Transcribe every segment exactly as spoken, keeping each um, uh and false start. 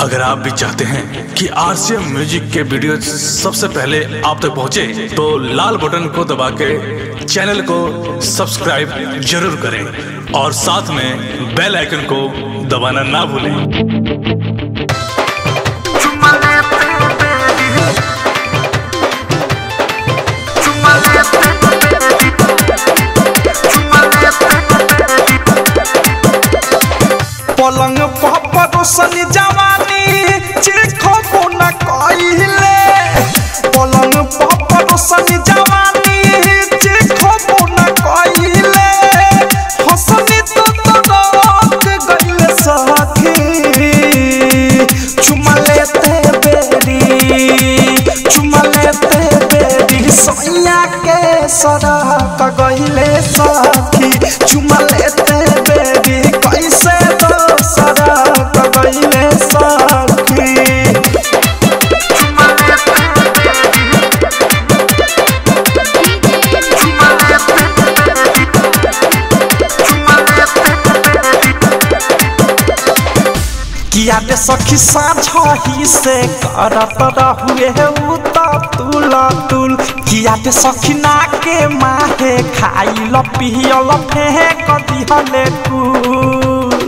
अगर आप भी चाहते हैं कि आरसीएम म्यूजिक के वीडियो सबसे पहले आप तक पहुंचे तो लाल बटन को दबा के चैनल को सब्सक्राइब जरूर करें और साथ में बेल आइकन को दबाना ना भूलें। पलंग परोसन जवानी चीखो न कहिले, पलंग परोसन जवानी चीखो न कहिले, हंसनी तो तड़क गइल सखी, चुमा लेते बेरी चुमा लेते बेरी सैया के सरक गइल सखी, चुमा लेते बेरी कैसे किया दे सखी साझी से करत रहुए उतुलतुल, किया दे सखी ना के माहे खाइल पियल फेंक दिहले कुल,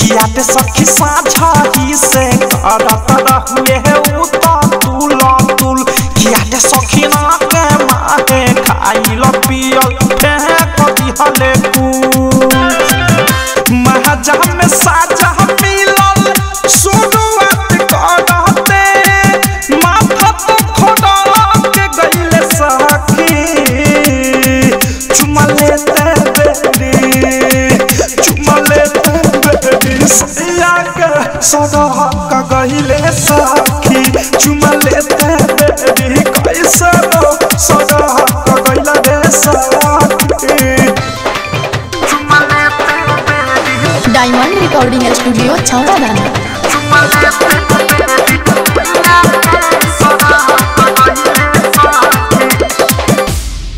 किया दे सखी साझी से करत रहुए उतुलतुल, किया दे सखी ना के माहे खाइल पियल फेंक दिहले कुल। जहाँ में साझा मिलल शुरुआत करते माथा तो खोड़ा के गइले सखी, चुमा लेते बेरी चुमा लेते बेरी सैया के सरहक गइले सखी, चुमा लेते बेरी कैसे सरहक गइले सखी। डायमंड रिकॉर्डिंग स्टूडियो छावा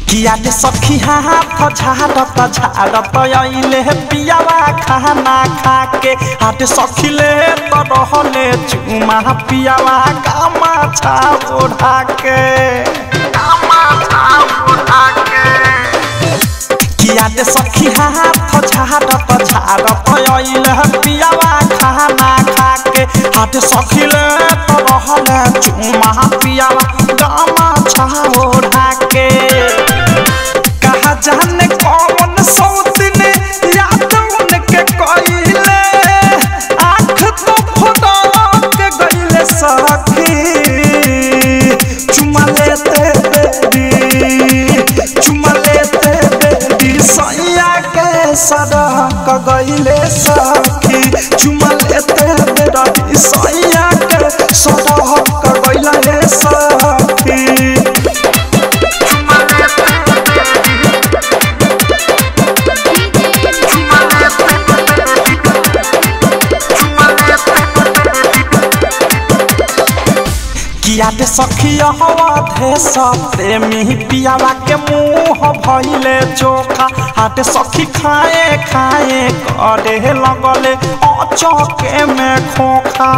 किया दे सखी हाथ झाड़त झाड़त आइले पियावा खाना खा के, हाथ सखी ले तो रहले चुमा पियावा कामा छा ओढ़ा के, कामा छा ओढ़ा के किया दे सखी हाथ झाड़त झाड़त आइले पियावा खाना खा के, हाथ सखी ले तो रहले चुमा पियावा गामा छा ओढ़ा के, कहा जाने कौन सोत ने याद उनके कइले आँख तो फुटा के गइले सखी, चुमा लेते बेरी चुमा लेते बेरी सैया के सरहक गइले सखी, चुमा लेते बेरी सैया के सरहक गइले सखी। किया दे सखी अवधे सते में पियावा के मुँह भइले चोखा, हाथ सखी खाए खाए करे लगले अचके में खोखा,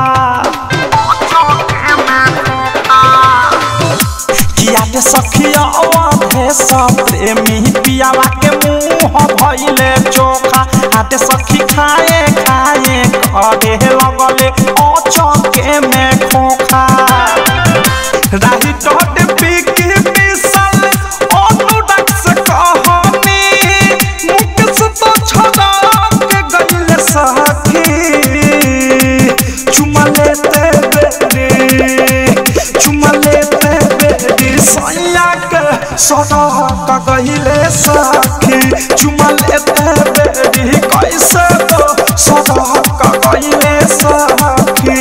किया दे सखी अवधे सते में पियावा के मुँह भइले चोखा, हाथ सखी खाए खाए करे लगले अचके में खोखा, राही तोट पीकी मिसल ओनुडक्स कहानी मुकस तो छोड़ा के गइले सखी, चुमा लेते बेरी चुमा लेते बेरी सैया के सरहक गइले सखी, चुमा लेते बेरी कैसे सरहक गइले सखी।